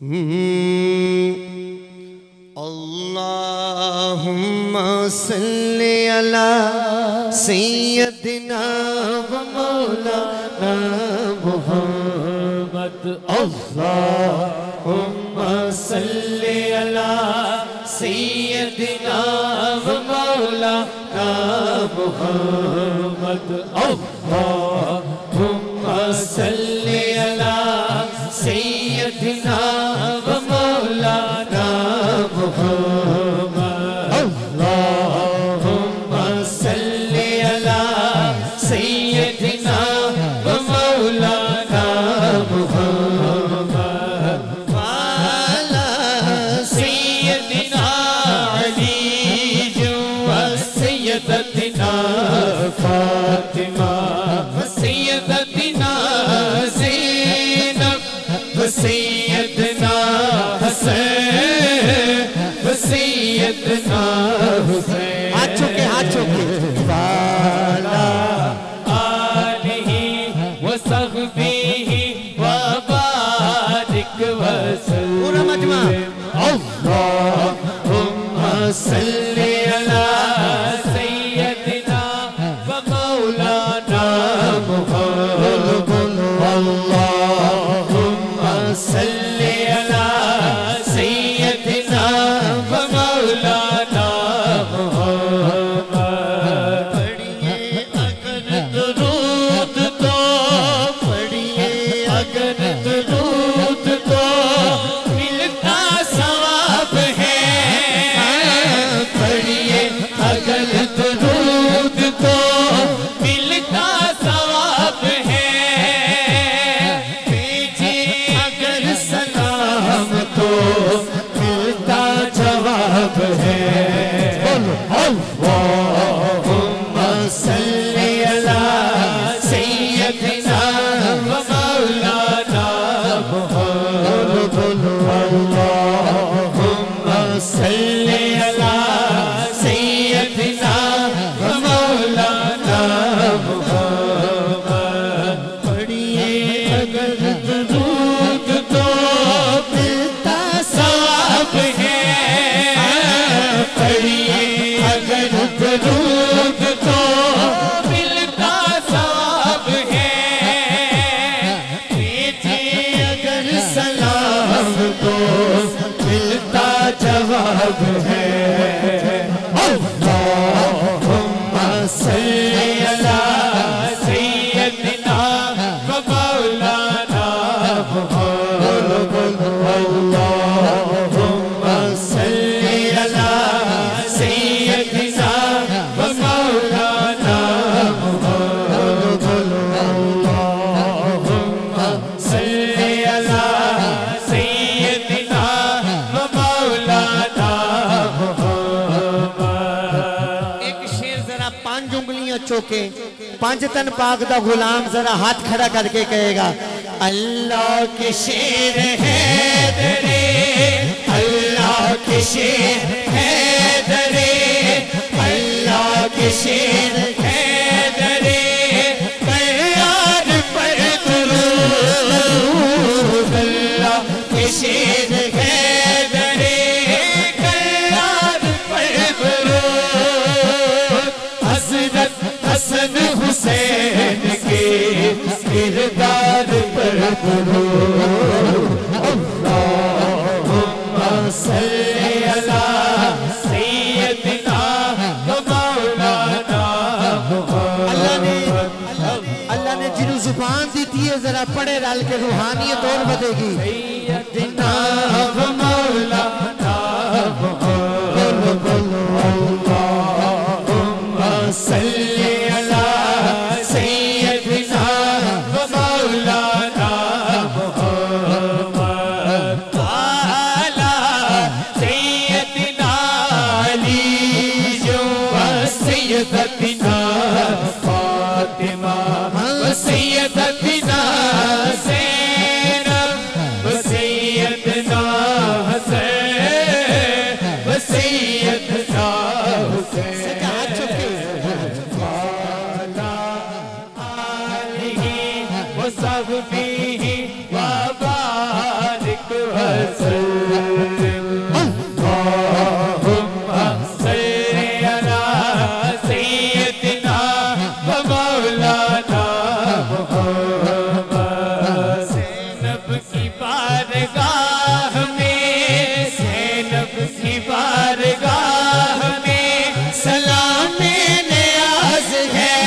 اللهم صل على سيدنا ومولانا محمد اللهم صل على سيدنا ومولانا محمد اللهم صل على سيدنا اللهم صل على سيدنا ومولانا محمد اللهم صل على سيدنا ومولانا محمد پڑھیے اگر درود تو پڑھیے اگر درود تو ملتا ثواب ہے پانچ تن پاک دا غلام ذرا ہاتھ کھڑا کر کے کہے گا اللہ کے شیر ہے درے اللہ کے شیر ہے درے اللہ کے شیر ہے درے پیار پر درود اللہ کے شیر ہے کردار پر درود اللہم صلی علی سیدنا و مولانا اللہ نے جنہوں زبان دیتی ہے ذرا پڑھے ڈال کے روحانیت اور بدے گی سیدنا و مولانا اللہم صلی وسيدتنا زينب بارگاہ میں زینب کی بارگاہ میں سلام نیاز ہے،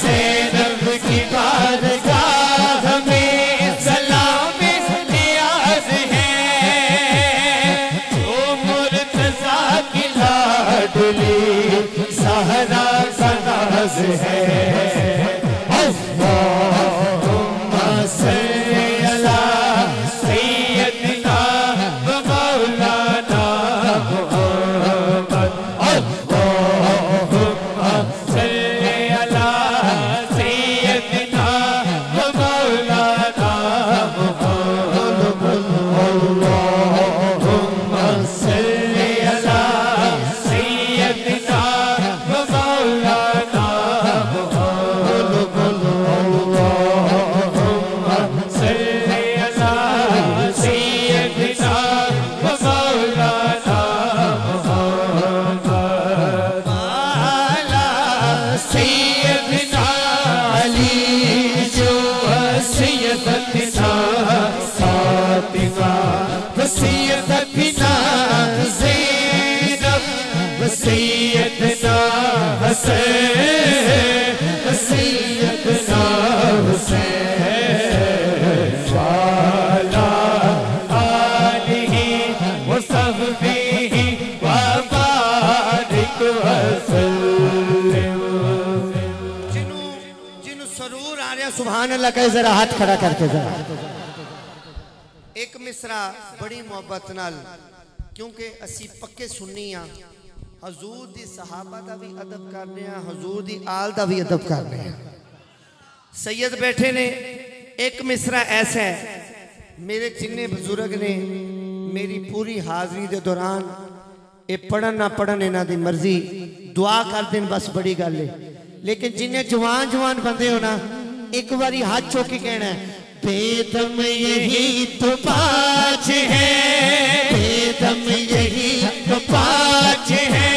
زینب کی بارگاہ میں سلام نیاز ہے، تو مرتضیٰ کی لاڈلی زہرا کا ناز ہے، سیدنا حسین، سیدنا حسین والا آلہ و صحبہ و بارک وسلم۔ جنہوں سرور آ رہے ہیں سبحان اللہ کہے، ذرا ہاتھ کھڑا کر کے ذرا ایک مصرع بڑی محبت نال، کیونکہ اسی پکے سننی ہاں، حضور دی صحابہ دا بھی ادب کرنے ہیں، حضور دی آل دا بھی ادب کرنے ہیں۔ سید بیٹھے نے ایک مصرع ایسا ہے، میرے چنے بزرگ نے میری پوری حاضری دے دوران اے پڑھن نہ پڑھن اینا دی مرضی، دعا کر دیں بس بڑی گل لے، لیکن جنہیں جوان جوان بندے ہونا ایک باری ہاتھ چوکی کہنا ہے، بیدم یہی تو پاچ ہے، بیدم یہی تو پاچ ہے،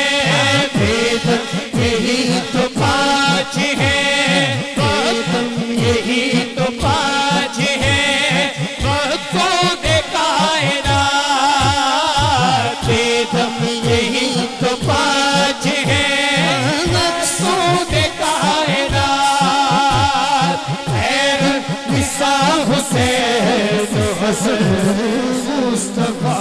بیدم یہی تو پاچ ہے، بیدم یہی تو پاچ ہے، مقصود کائنات، بیدم یہی تو پاچ ہے، مقصود کائنات، خیر نسا حسین حسن مصطفیٰ۔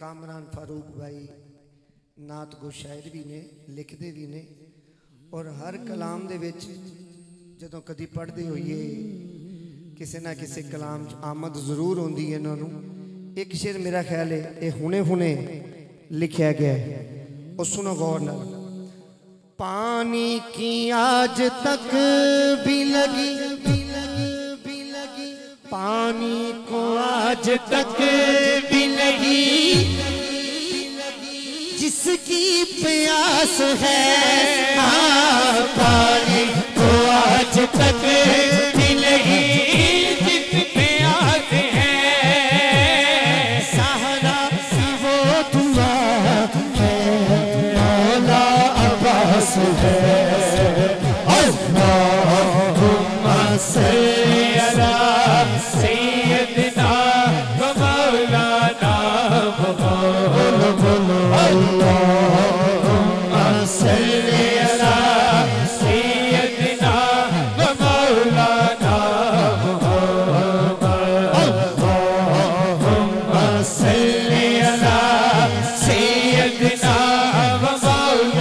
کامران فاروق بھائی نعت گو شاعر بھی نے، لکھ دے بھی نے، اور ہر کلام دے وچ جدوں کدی پڑھ دے ہوئیے کسے نہ کسے کلام آمد ضرور ہوندی ہے۔ نانو ایک شعر میرا خیال ہے اے ہونے ہونے لکھیا گیا ہے، اور سنو غور نال۔ پانی کی آج تک بھی لگی، پانی کو آج تک بھی لگی، جس کی پیاس ہے، پانی کو آج تک بھی لگی، جس کی پیاس ہے، سہارا سی وہ دعا ہے، مولا عباس ہے۔ اللہم صلی سیدنا و مولانا اللہم صلی سیدنا و مولانا اللہم صلی سیدنا و مولانا۔